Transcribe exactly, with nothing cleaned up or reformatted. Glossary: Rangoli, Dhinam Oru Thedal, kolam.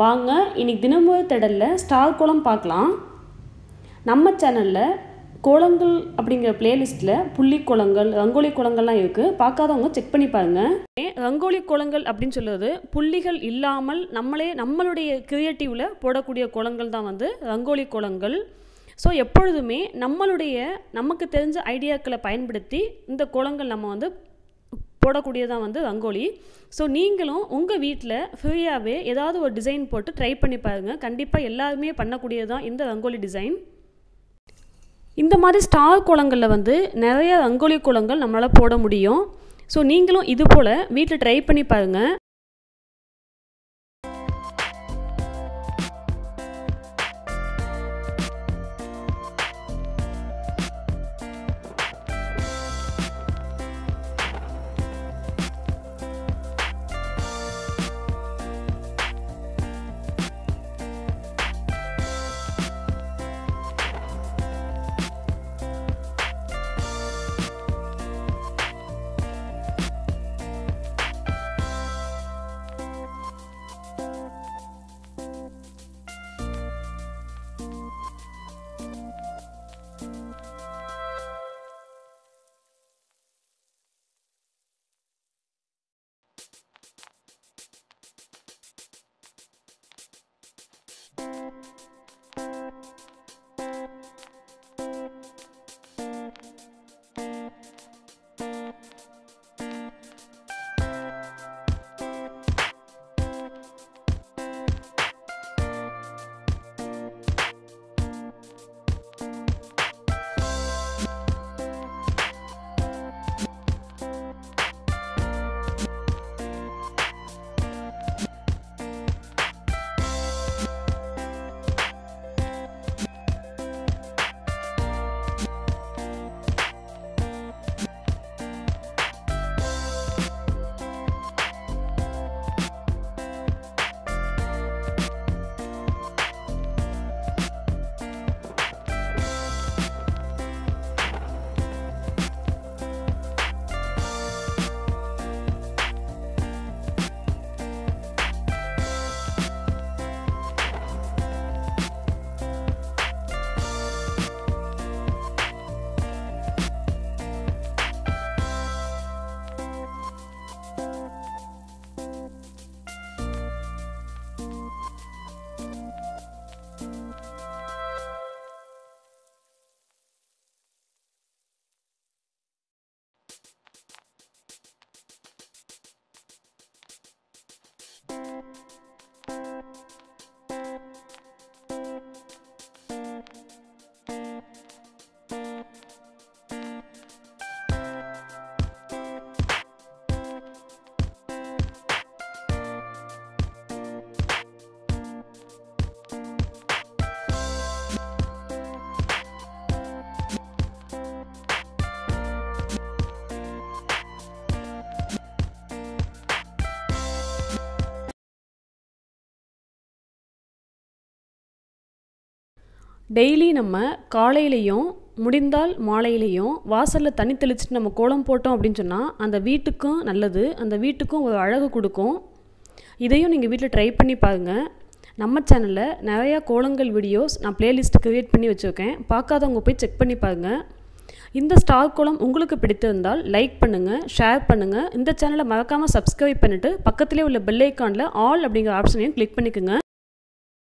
வாங்க இன்னைக்கு தினம் ஒரு தடல்ல ஸ்டார் கோலம் பார்க்கலாம். நம்ம சேனல்ல கோலங்கள் அப்படிங்கிற பிளேலிஸ்ட்ல புள்ளி கோலங்கள், ரங்கோலி கோலங்கள்லாம் இருக்கு. பார்க்காதவங்க செக் பண்ணி பாருங்க. ரங்கோலி கோலங்கள் அப்படின்னு சொல்றது புள்ளிகள் இல்லாமல் நம்மளே நம்மளுடைய கிரியேட்டிவ்ல போடக்கூடிய கோலங்கள் தான் வந்து ரங்கோலி கோலங்கள். ஸோ எப்பொழுதுமே நம்மளுடைய நமக்கு தெரிஞ்ச ஐடியாக்களை பயன்படுத்தி இந்த கோலங்கள் நம்ம வந்து போடக்கூடியதான் வந்து ரங்கோலி. ஸோ நீங்களும் உங்கள் வீட்டில் ஃப்ரீயாகவே ஏதாவது ஒரு டிசைன் போட்டு ட்ரை பண்ணி பாருங்கள். கண்டிப்பாக எல்லாருமே பண்ணக்கூடியதான் இந்த ரங்கோலி டிசைன். இந்த மாதிரி ஸ்டார் கோலங்களில் வந்து நிறைய ரங்கோலி கோலங்கள் நம்மளால் போட முடியும். ஸோ நீங்களும் இது போல் வீட்டில் ட்ரை பண்ணி பாருங்கள். டெய்லி நம்ம காலையிலையும் முடிந்தால் மாலையிலையும் வாசலில் தண்ணி தெளிச்சுட்டு நம்ம கோலம் போட்டோம் அப்படின்னு சொன்னால் அந்த வீட்டுக்கும் நல்லது, அந்த வீட்டுக்கும் ஒரு அழகு கொடுக்கும். இதையும் நீங்கள் வீட்டில் ட்ரை பண்ணி பாருங்கள். நம்ம சேனலில் நிறையா கோலங்கள் வீடியோஸ் நான் பிளேலிஸ்ட் க்ரியேட் பண்ணி வச்சுருக்கேன். பார்க்காதவங்க போய் செக் பண்ணி பாருங்கள். இந்த ஸ்டார் கோலம் உங்களுக்கு பிடித்திருந்தால் லைக் பண்ணுங்கள், ஷேர் பண்ணுங்கள். இந்த சேனலை மறக்காமல் சப்ஸ்கிரைப் பண்ணிவிட்டு பக்கத்திலே உள்ள பெல் ஐக்கானில் ஆல் அப்படிங்கிற ஆப்ஷனையும் கிளிக் பண்ணிக்கோங்க.